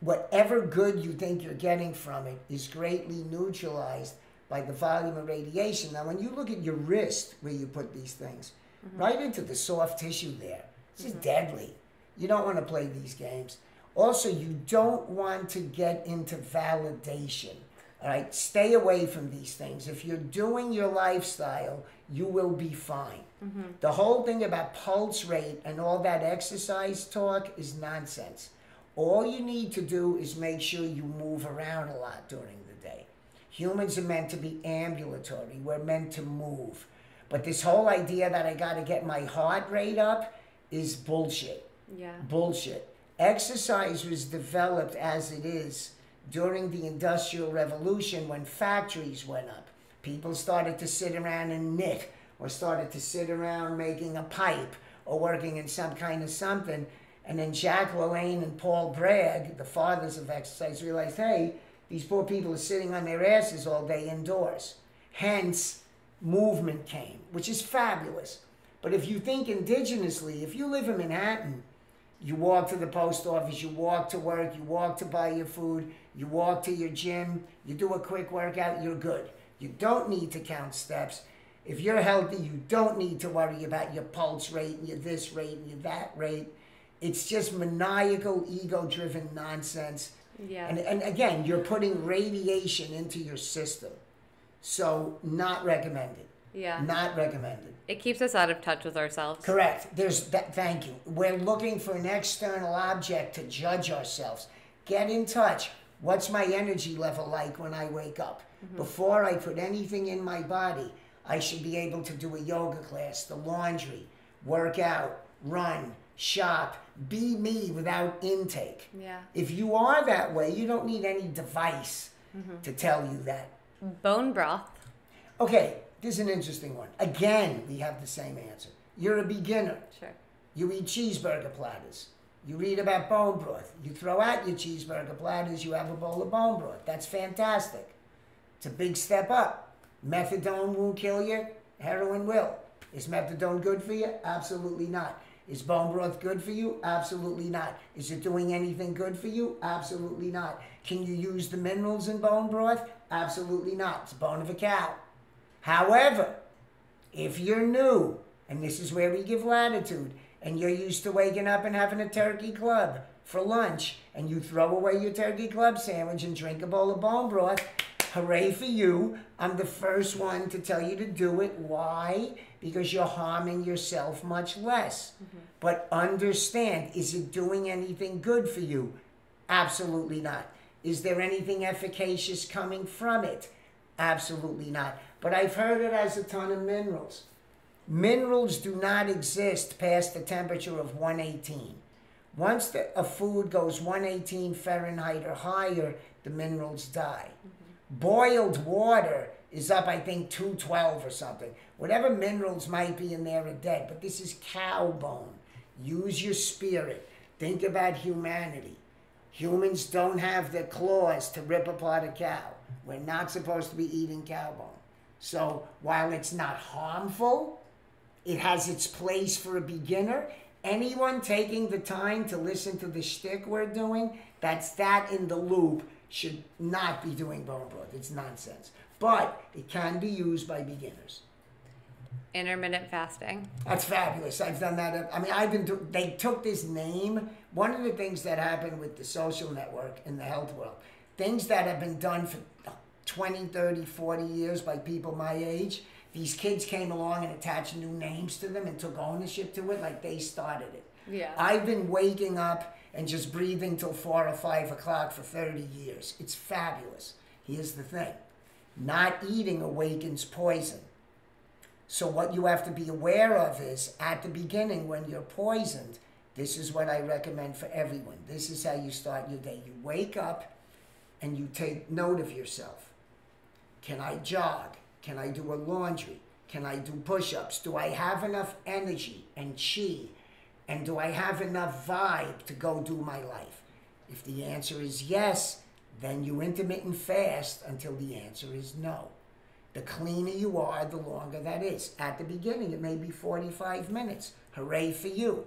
Whatever good you think you're getting from it is greatly neutralized by the volume of radiation. Now, when you look at your wrist where you put these things, mm-hmm. right into the soft tissue there, this mm-hmm. is deadly. You don't want to play these games. Also, you don't want to get into validation. All right, stay away from these things. If you're doing your lifestyle, you will be fine. Mm-hmm. The whole thing about pulse rate and all that exercise talk is nonsense. All you need to do is make sure you move around a lot during the day. Humans are meant to be ambulatory. We're meant to move. But this whole idea that I got to get my heart rate up is bullshit. Yeah. Bullshit. Exercise was developed as it is during the Industrial Revolution, when factories went up. People started to sit around and knit, or started to sit around making a pipe, or working in some kind of something. And then Jacques LaLanne and Paul Bragg, the fathers of exercise, realized, hey, these poor people are sitting on their asses all day indoors. Hence, movement came, which is fabulous. But if you think indigenously, if you live in Manhattan, you walk to the post office, you walk to work, you walk to buy your food, you walk to your gym, you do a quick workout, you're good. You don't need to count steps. If you're healthy, you don't need to worry about your pulse rate and your this rate and your that rate. It's just maniacal, ego-driven nonsense. Yeah. And, and again, you're putting radiation into your system. So not recommended. Yeah. Not recommended. It keeps us out of touch with ourselves. Correct. There's that. Thank you. We're looking for an external object to judge ourselves. Get in touch. What's my energy level like when I wake up? Mm-hmm. Before I put anything in my body, I should be able to do a yoga class, the laundry, work out, run, shop, be me without intake. Yeah. If you are that way, you don't need any device mm-hmm. to tell you that. Bone broth. Okay. This is an interesting one. Again, we have the same answer. You're a beginner. Sure. You eat cheeseburger platters. You read about bone broth. You throw out your cheeseburger platters, you have a bowl of bone broth. That's fantastic. It's a big step up. Methadone won't kill you. Heroin will. Is methadone good for you? Absolutely not. Is bone broth good for you? Absolutely not. Is it doing anything good for you? Absolutely not. Can you use the minerals in bone broth? Absolutely not. It's bone of a cow. However, if you're new, and this is where we give latitude, and you're used to waking up and having a turkey club for lunch, and you throw away your turkey club sandwich and drink a bowl of bone broth, hooray for you. I'm the first one to tell you to do it. Why? Because you're harming yourself much less. Mm-hmm. But understand, is it doing anything good for you? Absolutely not. Is there anything efficacious coming from it? Absolutely not. But I've heard it has a ton of minerals. Minerals do not exist past the temperature of one eighteen. Once the, a food goes one eighteen Fahrenheit or higher, the minerals die. Mm-hmm. Boiled water is up, I think, two twelve or something. Whatever minerals might be in there are dead, but this is cow bone. Use your spirit. Think about humanity. Humans don't have their claws to rip apart a cow. We're not supposed to be eating cow bone. So while it's not harmful, it has its place for a beginner. Anyone taking the time to listen to the shtick we're doing, that's that in the loop, should not be doing bone broth. It's nonsense. But it can be used by beginners. Intermittent fasting. That's fabulous. I've done that. I mean, I've been doing, they took this name. One of the things that happened with the social network in the health world, things that have been done for twenty, thirty, forty years by people my age, these kids came along and attached new names to them and took ownership to it like they started it. Yeah. I've been waking up and just breathing till four or five o'clock for thirty years. It's fabulous. Here's the thing. Not eating awakens poison. So what you have to be aware of is, at the beginning when you're poisoned, this is what I recommend for everyone. This is how you start your day. You wake up and you take note of yourself. Can I jog? Can I do a laundry? Can I do push-ups? Do I have enough energy and chi? And do I have enough vibe to go do my life? If the answer is yes, then you intermittent fast until the answer is no. The cleaner you are, the longer that is. At the beginning, it may be forty-five minutes. Hooray for you.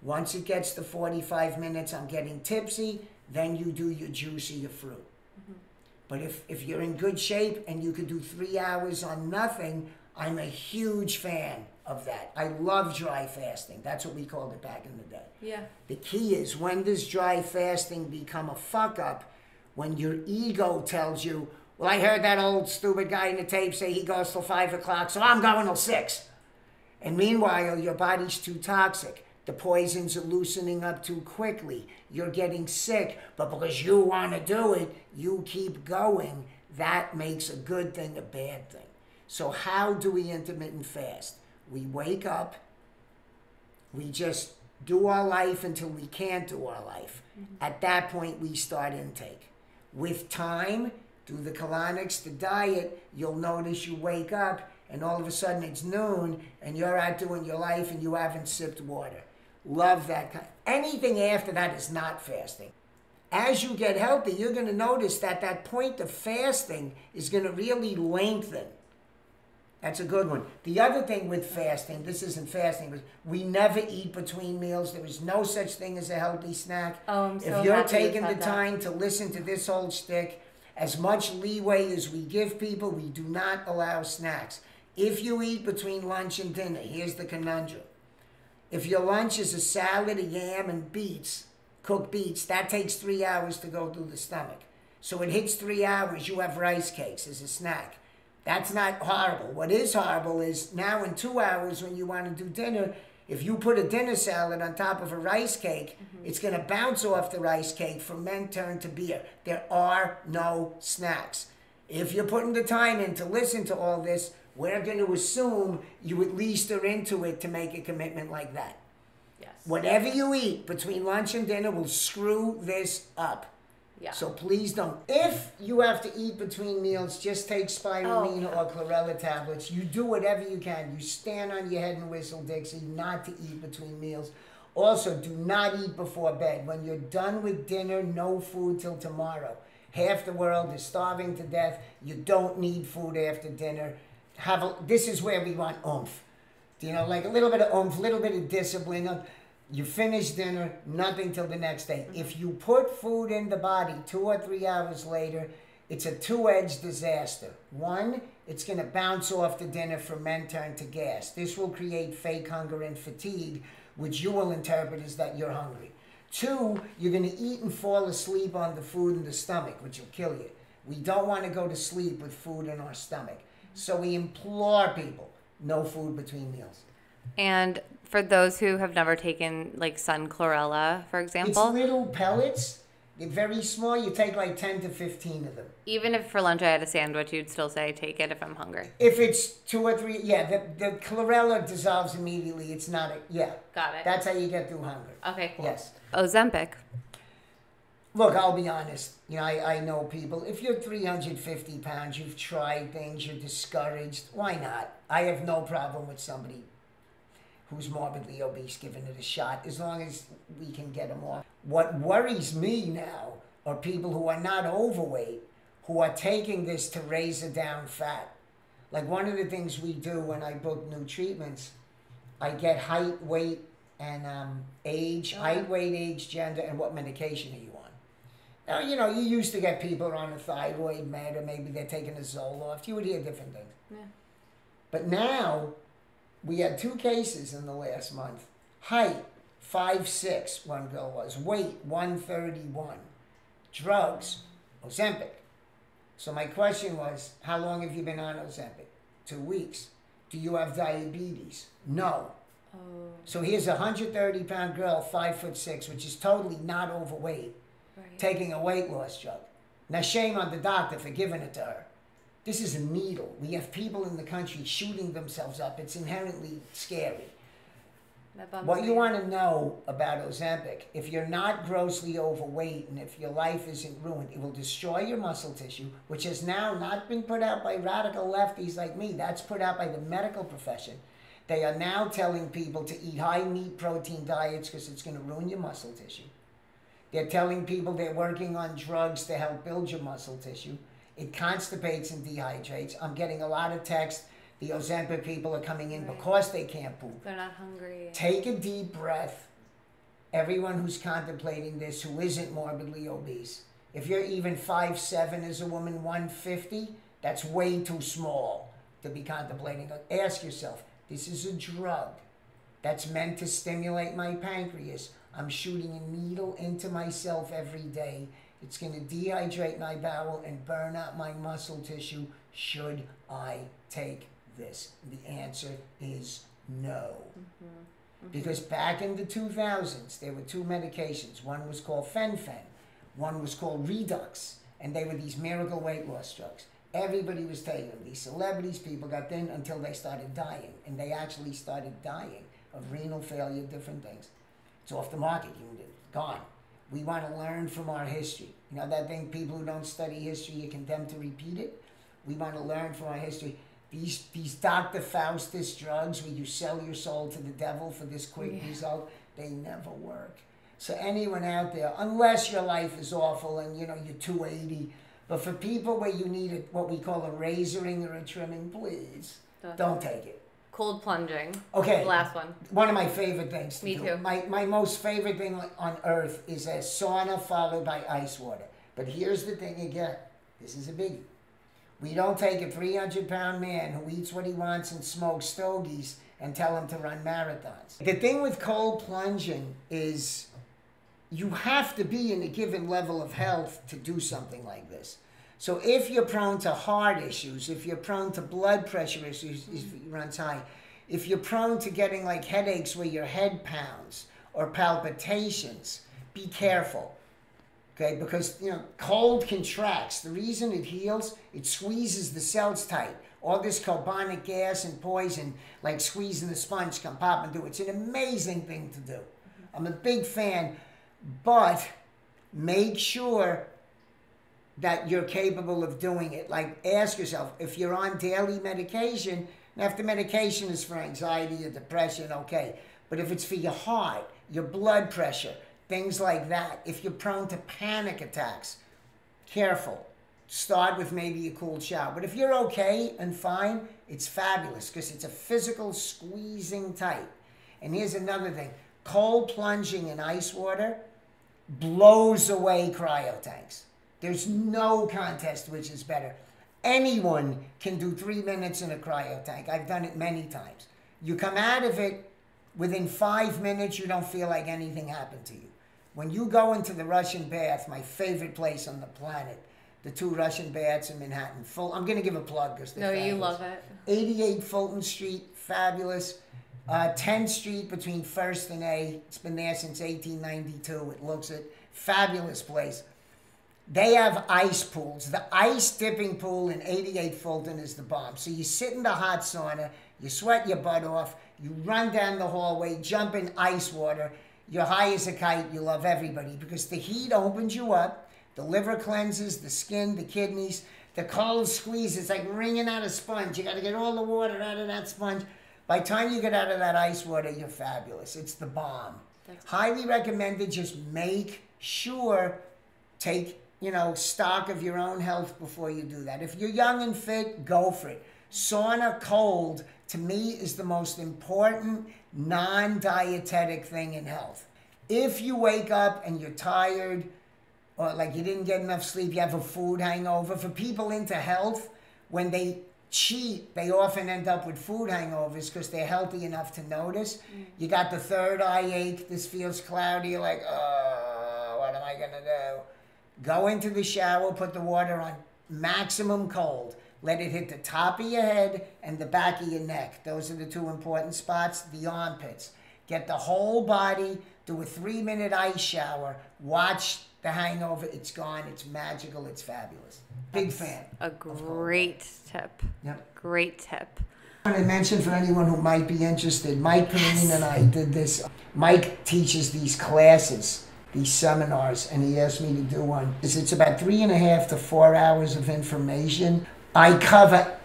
Once it gets to forty-five minutes, I'm getting tipsy, then you do your juice or your fruit. Mm-hmm. But if, if you're in good shape and you could do three hours on nothing, I'm a huge fan of that. I love dry fasting. That's what we called it back in the day. Yeah. The key is, when does dry fasting become a fuck-up? When your ego tells you, well, I heard that old stupid guy in the tape say he goes till five o'clock, so I'm going till six. And meanwhile, your body's too toxic. The poisons are loosening up too quickly. You're getting sick, but because you want to do it, you keep going. That makes a good thing a bad thing. So how do we intermittent fast? We wake up, we just do our life until we can't do our life. Mm-hmm. At that point, we start intake. With time, through the colonics, the diet, you'll notice you wake up and all of a sudden it's noon and you're out doing your life and you haven't sipped water. Love that kind. Anything after that is not fasting. As you get healthy, you're going to notice that that point of fasting is going to really lengthen. That's a good one. The other thing with fasting, this isn't fasting, but we never eat between meals. There is no such thing as a healthy snack. Oh, I'm so happy. If you're taking the time to listen to this whole shtick, as much leeway as we give people, we do not allow snacks. If you eat between lunch and dinner, here's the conundrum. If your lunch is a salad, a yam, and beets, cooked beets, that takes three hours to go through the stomach. So it hits three hours, you have rice cakes as a snack. That's not horrible. What is horrible is now in two hours when you want to do dinner, if you put a dinner salad on top of a rice cake, mm-hmm. it's going to bounce off the rice cake, ferment, turn to beer. There are no snacks. If you're putting the time in to listen to all this, we're going to assume you at least are into it to make a commitment like that. Yes. Whatever you eat between lunch and dinner will screw this up. Yeah. So please don't. If you have to eat between meals, just take spirulina oh, yeah. or chlorella tablets. You do whatever you can. You stand on your head and whistle, Dixie, not to eat between meals. Also, do not eat before bed. When you're done with dinner, no food till tomorrow. Half the world is starving to death. You don't need food after dinner. Have a, this is where we want oomph. You know, like a little bit of oomph, a little bit of discipline. You finish dinner, nothing till the next day. Mm-hmm. If you put food in the body two or three hours later, it's a two-edged disaster. One, it's going to bounce off the dinner, ferment, turn to gas. This will create fake hunger and fatigue, which you will interpret as that you're hungry. Two, you're going to eat and fall asleep on the food in the stomach, which will kill you. We don't want to go to sleep with food in our stomach. Mm-hmm. So we implore people, no food between meals. And for those who have never taken, like, sun chlorella, for example. It's little pellets. They're very small. You take, like, ten to fifteen of them. Even if for lunch I had a sandwich, you'd still say take it if I'm hungry. If it's two or three, yeah, the, the chlorella dissolves immediately. It's not a, yeah. Got it. That's how you get through hunger. Okay, cool. Yes. Ozempic. Look, I'll be honest. You know, I, I know people. If you're three hundred fifty pounds, you've tried things, you're discouraged. Why not? I have no problem with somebody who's morbidly obese giving it a shot, as long as we can get them off. What worries me now are people who are not overweight, who are taking this to razor down fat. Like one of the things we do when I book new treatments, I get height, weight, and um, age, okay. height, weight, age, gender, and what medication are you on. Now, you know, you used to get people on a thyroid med, or maybe they're taking a Zoloft. You would hear different things. Yeah. But now, we had two cases in the last month. Height, five six, one girl was. Weight, one thirty-one. Drugs, Ozempic. So my question was, how long have you been on Ozempic? Two weeks. Do you have diabetes? No. Oh. So here's a one hundred thirty pound girl, five foot six, which is totally not overweight, right. taking a weight loss drug. Now shame on the doctor for giving it to her. This is a needle. We have people in the country shooting themselves up. It's inherently scary. What you want to know about Ozempic, if you're not grossly overweight and if your life isn't ruined, it will destroy your muscle tissue, which has now not been put out by radical lefties like me. That's put out by the medical profession. They are now telling people to eat high meat protein diets because it's going to ruin your muscle tissue. They're telling people they're working on drugs to help build your muscle tissue. It constipates and dehydrates. I'm getting a lot of texts. The Ozempic people are coming in right. because they can't poop. They're not hungry. Take a deep breath. Everyone who's contemplating this, who isn't morbidly obese, if you're even five seven as a woman, one fifty, that's way too small to be contemplating. Ask yourself, this is a drug that's meant to stimulate my pancreas. I'm shooting a needle into myself every day. It's going to dehydrate my bowel and burn out my muscle tissue. Should I take this? The answer is no. Mm-hmm. Mm-hmm. Because back in the two thousands, there were two medications. One was called Fen-Fen. One was called Redux. And they were these miracle weight loss drugs. Everybody was taking them. These celebrities, people got thin until they started dying. And they actually started dying of renal failure, different things. It's off the market. It's gone. We want to learn from our history. You know that thing, people who don't study history, you're condemned to repeat it? We want to learn from our history. These these Doctor Faustus drugs where you sell your soul to the devil for this quick yeah. result, they never work. So anyone out there, unless your life is awful and you know you're two eighty, but for people where you need a, what we call a razoring or a trimming, please don't, don't take it. Cold plunging. Okay. The last one. One of my favorite things to Me do. Me too. My, my most favorite thing on earth is a sauna followed by ice water. But here's the thing again. This is a biggie. We don't take a three hundred pound man who eats what he wants and smokes stogies and tell him to run marathons. The thing with cold plunging is you have to be in a given level of health to do something like this. So if you're prone to heart issues, if you're prone to blood pressure issues, if it runs high, if you're prone to getting like headaches where your head pounds or palpitations, be careful, okay? Because, you know, cold contracts. The reason it heals, it squeezes the cells tight. All this carbonic gas and poison, like squeezing the sponge, can pop and do. It's an amazing thing to do. I'm a big fan, but make sure that you're capable of doing it. Like, ask yourself, if you're on daily medication, now if the medication is for anxiety or depression, okay. But if it's for your heart, your blood pressure, things like that, if you're prone to panic attacks, careful. Start with maybe a cold shower. But if you're okay and fine, it's fabulous because it's a physical squeezing tight. And here's another thing. Cold plunging in ice water blows away cryo tanks. There's no contest which is better. Anyone can do three minutes in a cryo tank. I've done it many times. You come out of it, within five minutes, you don't feel like anything happened to you. When you go into the Russian bath, my favorite place on the planet, the two Russian baths in Manhattan, full, I'm going to give a plug because they're No, fabulous. You love it. eighty-eight Fulton Street, fabulous. Uh, tenth Street between first and A. It's been there since eighteen ninety-two. It looks it. Fabulous place. They have ice pools. The ice dipping pool in eighty-eight Fulton is the bomb. So you sit in the hot sauna, you sweat your butt off, you run down the hallway, jump in ice water, you're high as a kite, you love everybody because the heat opens you up, the liver cleanses, the skin, the kidneys, the cold squeeze, it's like wringing out a sponge. You got to get all the water out of that sponge. By the time you get out of that ice water, you're fabulous. It's the bomb. That's highly recommended. Just make sure, take you know, stock of your own health before you do that. If you're young and fit, go for it. Sauna cold, to me, is the most important non-dietetic thing in health. If you wake up and you're tired, or like you didn't get enough sleep, you have a food hangover. For people into health, when they cheat, they often end up with food hangovers because they're healthy enough to notice. Mm. You got the third eye ache, this feels cloudy, you're like, oh, what am I gonna do? Go into the shower, put the water on maximum cold. Let it hit the top of your head and the back of your neck. Those are the two important spots, the armpits. Get the whole body, do a three-minute ice shower, watch the hangover, it's gone, it's magical, it's fabulous. Big That's fan. A great tip. Yep. Great tip. I want to mention for anyone who might be interested, Mike Perrine and I did this. Mike teaches these classes, these seminars, and he asked me to do one. It's about three and a half to four hours of information. I cover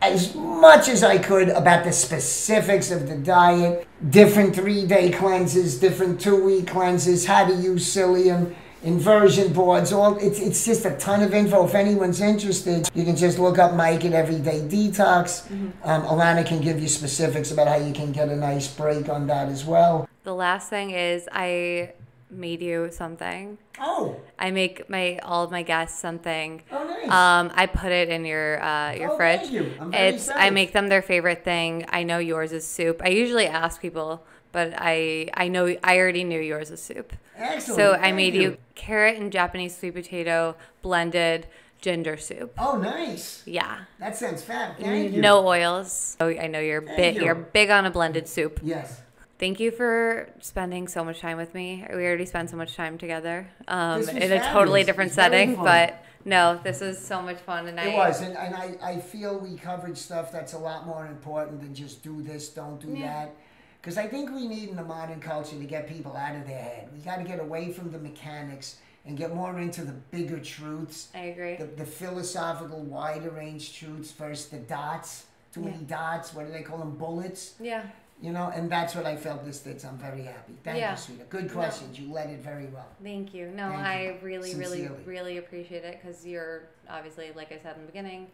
as much as I could about the specifics of the diet, different three-day cleanses, different two-week cleanses, how to use psyllium, inversion boards, all it's, it's just a ton of info. If anyone's interested, you can just look up Mike at Everyday Detox. Mm-hmm. um, Alana can give you specifics about how you can get a nice break on that as well. The last thing is I made you something. Oh. I make my all of my guests something. Oh, nice. Um, I put it in your uh, your oh, fridge. Thank you. I'm very it's excited. I make them their favorite thing. I know yours is soup. I usually ask people, but I I know I already knew yours is soup. Excellent. So I made you. you carrot and Japanese sweet potato blended ginger soup. Oh, nice. Yeah. That sounds fab. Thank no you. No oils. Oh, I know you're big. You. You're big on a blended soup. Yes. Thank you for spending so much time with me. We already spent so much time together um, in a fabulous. totally different it's setting, but no, this was so much fun. And it I, was, and, and I, I feel we covered stuff that's a lot more important than just do this, don't do yeah. that. Because I think we need in the modern culture to get people out of their head. We got to get away from the mechanics and get more into the bigger truths. I agree. The, the philosophical, wider range truths versus the dots. Too yeah. many dots. What do they call them? Bullets? Yeah. You know, and that's what I felt this did, so I'm very happy. Thank yeah. you, sweetheart. Good questions. No. You led it very well. Thank you. No, Thank I you. really, Sincerely. really, really appreciate it because you're obviously, like I said in the beginning,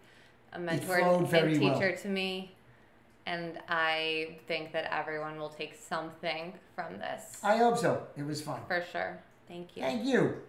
a mentor and teacher well. to me. And I think that everyone will take something from this. I hope so. It was fun. For sure. Thank you. Thank you.